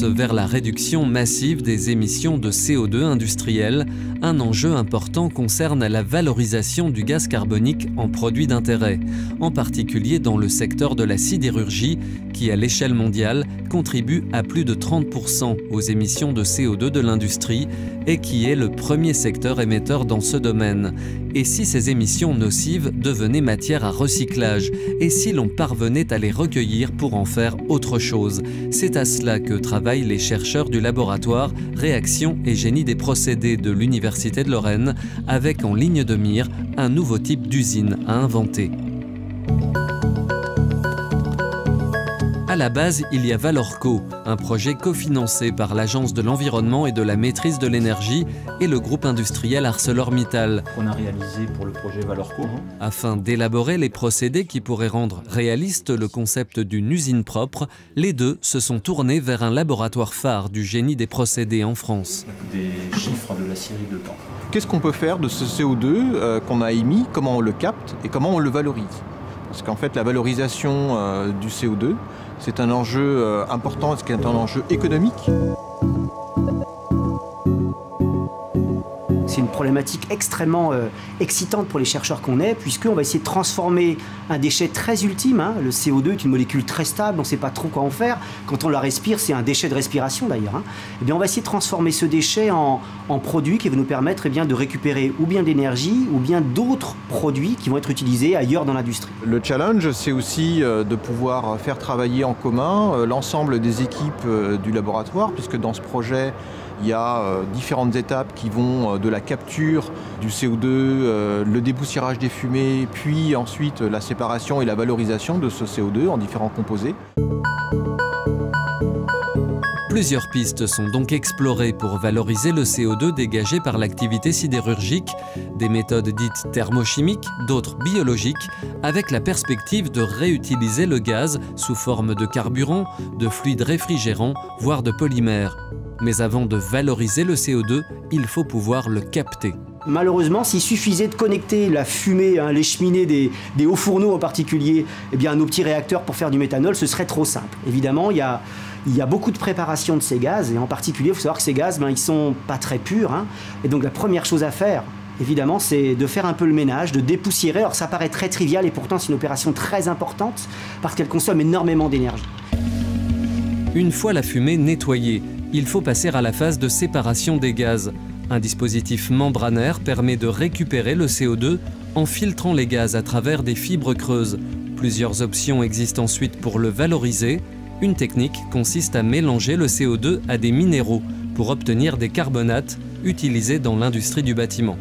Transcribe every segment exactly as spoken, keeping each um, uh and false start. course vers la réduction massive des émissions de C O deux industrielles, un enjeu important concerne la valorisation du gaz carbonique en produit d'intérêt, en particulier dans le secteur de la sidérurgie qui, à l'échelle mondiale, contribue à plus de trente pour cent aux émissions de C O deux de l'industrie et qui est le premier secteur émetteur dans ce domaine. Et si ces émissions nocives devenaient matière à recyclage et si l'on parvenait à les recueillir pour en faire autre chose? C'est à cela que travaillent les chercheurs du laboratoire Réactions et Génie des procédés de l'Université de Lorraine, avec en ligne de mire un nouveau type d'usine à inventer. À la base, il y a Valorco, un projet cofinancé par l'Agence de l'environnement et de la maîtrise de l'énergie et le groupe industriel ArcelorMittal. On a réalisé pour le projet Valorco, hein. Afin d'élaborer les procédés qui pourraient rendre réaliste le concept d'une usine propre, les deux se sont tournés vers un laboratoire phare du génie des procédés en France. Des chiffres de la série de temps. Qu'est-ce qu'on peut faire de ce C O deux euh, qu'on a émis, comment on le capte et comment on le valorise? Parce qu'en fait, la valorisation euh, du C O deux, c'est un enjeu euh, important, c'est un enjeu économique. C'est une problématique extrêmement euh, excitante pour les chercheurs qu'on est, puisqu'on va essayer de transformer un déchet très ultime. Hein. Le C O deux est une molécule très stable, on ne sait pas trop quoi en faire. Quand on la respire, c'est un déchet de respiration d'ailleurs. Hein. Eh bien, on va essayer de transformer ce déchet en, en produit qui va nous permettre eh bien, de récupérer ou bien de l'énergie, ou bien d'autres produits qui vont être utilisés ailleurs dans l'industrie. Le challenge, c'est aussi euh, de pouvoir faire travailler en commun euh, l'ensemble des équipes euh, du laboratoire, puisque dans ce projet, il y a euh, différentes étapes qui vont euh, de la capture du C O deux, euh, le déboussiérage des fumées, puis ensuite la séparation et la valorisation de ce C O deux en différents composés. Plusieurs pistes sont donc explorées pour valoriser le C O deux dégagé par l'activité sidérurgique, des méthodes dites thermochimiques, d'autres biologiques, avec la perspective de réutiliser le gaz sous forme de carburant, de fluides réfrigérants, voire de polymères. Mais avant de valoriser le C O deux, il faut pouvoir le capter. Malheureusement, s'il suffisait de connecter la fumée, hein, les cheminées des, des hauts fourneaux en particulier, eh bien, à nos petits réacteurs pour faire du méthanol, ce serait trop simple. Évidemment, il y a, il y a beaucoup de préparation de ces gaz, et en particulier, il faut savoir que ces gaz, ben, ils ne sont pas très purs. Hein, et donc la première chose à faire, évidemment, c'est de faire un peu le ménage, de dépoussiérer. Alors ça paraît très trivial, et pourtant c'est une opération très importante, parce qu'elle consomme énormément d'énergie. Une fois la fumée nettoyée, il faut passer à la phase de séparation des gaz. Un dispositif membranaire permet de récupérer le C O deux en filtrant les gaz à travers des fibres creuses. Plusieurs options existent ensuite pour le valoriser. Une technique consiste à mélanger le C O deux à des minéraux pour obtenir des carbonates utilisés dans l'industrie du bâtiment.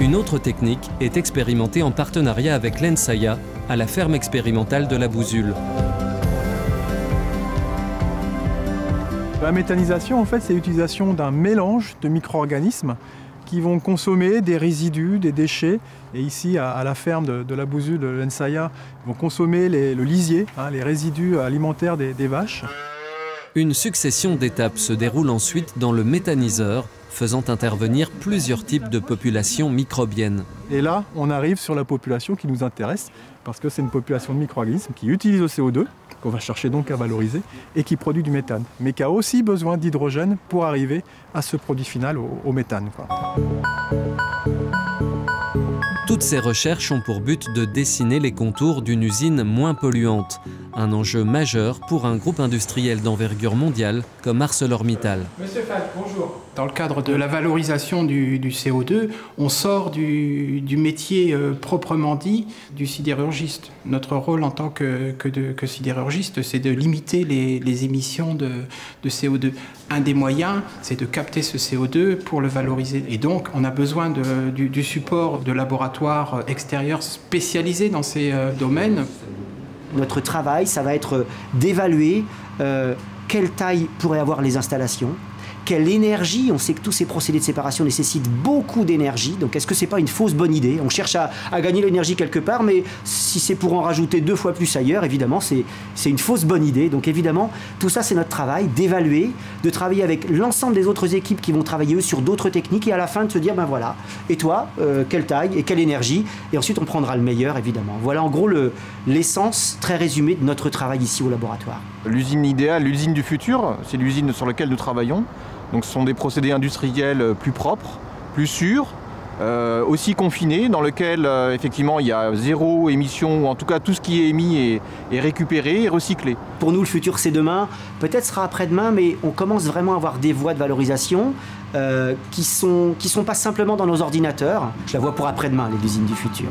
Une autre technique est expérimentée en partenariat avec l'ENSAIA à la ferme expérimentale de la Bouzule. La méthanisation, en fait, c'est l'utilisation d'un mélange de micro-organismes qui vont consommer des résidus, des déchets. Et ici, à, à la ferme de, de la Bouzule, de l'ENSAIA, ils vont consommer les, le lisier, hein, les résidus alimentaires des, des vaches. Une succession d'étapes se déroule ensuite dans le méthaniseur, faisant intervenir plusieurs types de populations microbiennes. Et là, on arrive sur la population qui nous intéresse, parce que c'est une population de micro-organismes qui utilise le C O deux, qu'on va chercher donc à valoriser, et qui produit du méthane, mais qui a aussi besoin d'hydrogène pour arriver à ce produit final, au, au méthane, quoi. Toutes ces recherches ont pour but de dessiner les contours d'une usine moins polluante, un enjeu majeur pour un groupe industriel d'envergure mondiale comme ArcelorMittal. Monsieur Falk, bonjour. Dans le cadre de la valorisation du, du C O deux, on sort du, du métier euh, proprement dit du sidérurgiste. Notre rôle en tant que, que, de, que sidérurgiste, c'est de limiter les, les émissions de, de C O deux. Un des moyens, c'est de capter ce C O deux pour le valoriser. Et donc, on a besoin de, du, du support de laboratoires extérieurs spécialisés dans ces euh, domaines. Notre travail, ça va être d'évaluer euh, quelle taille pourraient avoir les installations, quelle énergie. On sait que tous ces procédés de séparation nécessitent beaucoup d'énergie, donc est-ce que c'est pas une fausse bonne idée? On cherche à, à gagner l'énergie quelque part, mais si c'est pour en rajouter deux fois plus ailleurs, évidemment c'est c'est une fausse bonne idée. Donc évidemment tout ça c'est notre travail d'évaluer, de travailler avec l'ensemble des autres équipes qui vont travailler eux sur d'autres techniques, et à la fin de se dire ben voilà, et toi euh, quelle taille et quelle énergie, et ensuite on prendra le meilleur évidemment. Voilà en gros le l'essence très résumée de notre travail ici au laboratoire. L'usine idéale, l'usine du futur, c'est l'usine sur laquelle nous travaillons. Donc ce sont des procédés industriels plus propres, plus sûrs, euh, aussi confinés, dans lesquels euh, effectivement il y a zéro émission, ou en tout cas tout ce qui est émis est, est récupéré et recyclé. Pour nous le futur c'est demain, peut-être sera après-demain, mais on commence vraiment à avoir des voies de valorisation euh, qui sont, qui sont pas simplement dans nos ordinateurs. Je la vois pour après-demain, les usines du futur.